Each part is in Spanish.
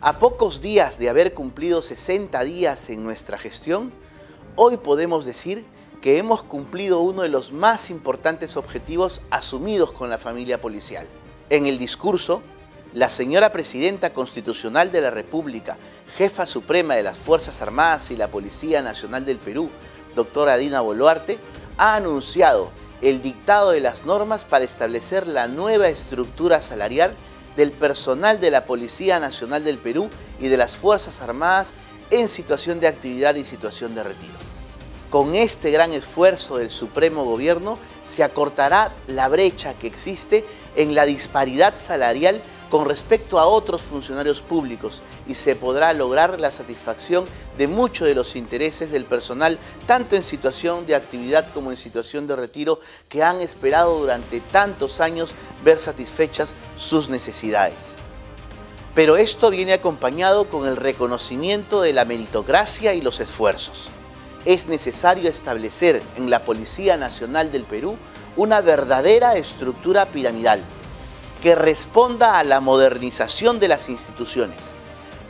A pocos días de haber cumplido 60 días en nuestra gestión, hoy podemos decir que hemos cumplido uno de los más importantes objetivos asumidos con la familia policial. En el discurso, la señora Presidenta Constitucional de la República, Jefa Suprema de las Fuerzas Armadas y la Policía Nacional del Perú, doctora Dina Boluarte, ha anunciado el dictado de las normas para establecer la nueva estructura salarial del personal de la Policía Nacional del Perú y de las Fuerzas Armadas en situación de actividad y situación de retiro. Con este gran esfuerzo del Supremo Gobierno se acortará la brecha que existe en la disparidad salarial con respecto a otros funcionarios públicos y se podrá lograr la satisfacción de muchos de los intereses del personal, tanto en situación de actividad como en situación de retiro, que han esperado durante tantos años ver satisfechas sus necesidades. Pero esto viene acompañado con el reconocimiento de la meritocracia y los esfuerzos. Es necesario establecer en la Policía Nacional del Perú una verdadera estructura piramidal que responda a la modernización de las instituciones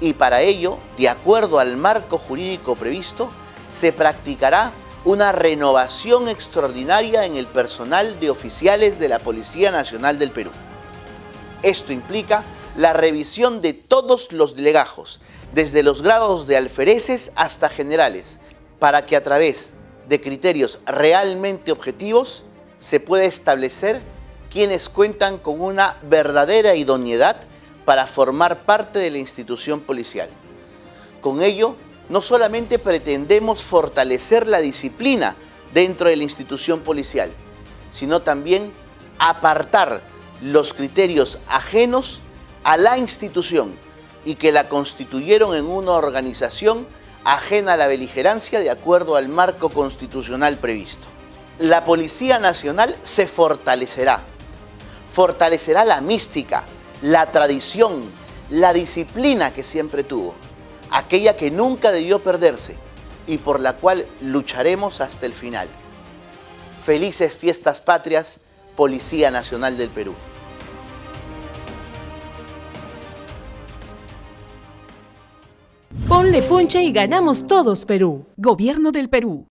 y para ello, de acuerdo al marco jurídico previsto, se practicará una renovación extraordinaria en el personal de oficiales de la Policía Nacional del Perú. Esto implica la revisión de todos los legajos, desde los grados de alférezes hasta generales, para que a través de criterios realmente objetivos se pueda establecer quienes cuentan con una verdadera idoneidad para formar parte de la institución policial. Con ello, no solamente pretendemos fortalecer la disciplina dentro de la institución policial, sino también apartar los criterios ajenos a la institución y que la constituyeron en una organización ajena a la beligerancia de acuerdo al marco constitucional previsto. La Policía Nacional se fortalecerá. Fortalecerá la mística, la tradición, la disciplina que siempre tuvo, aquella que nunca debió perderse y por la cual lucharemos hasta el final. Felices fiestas patrias, Policía Nacional del Perú. Ponle punche y ganamos todos, Perú. Gobierno del Perú.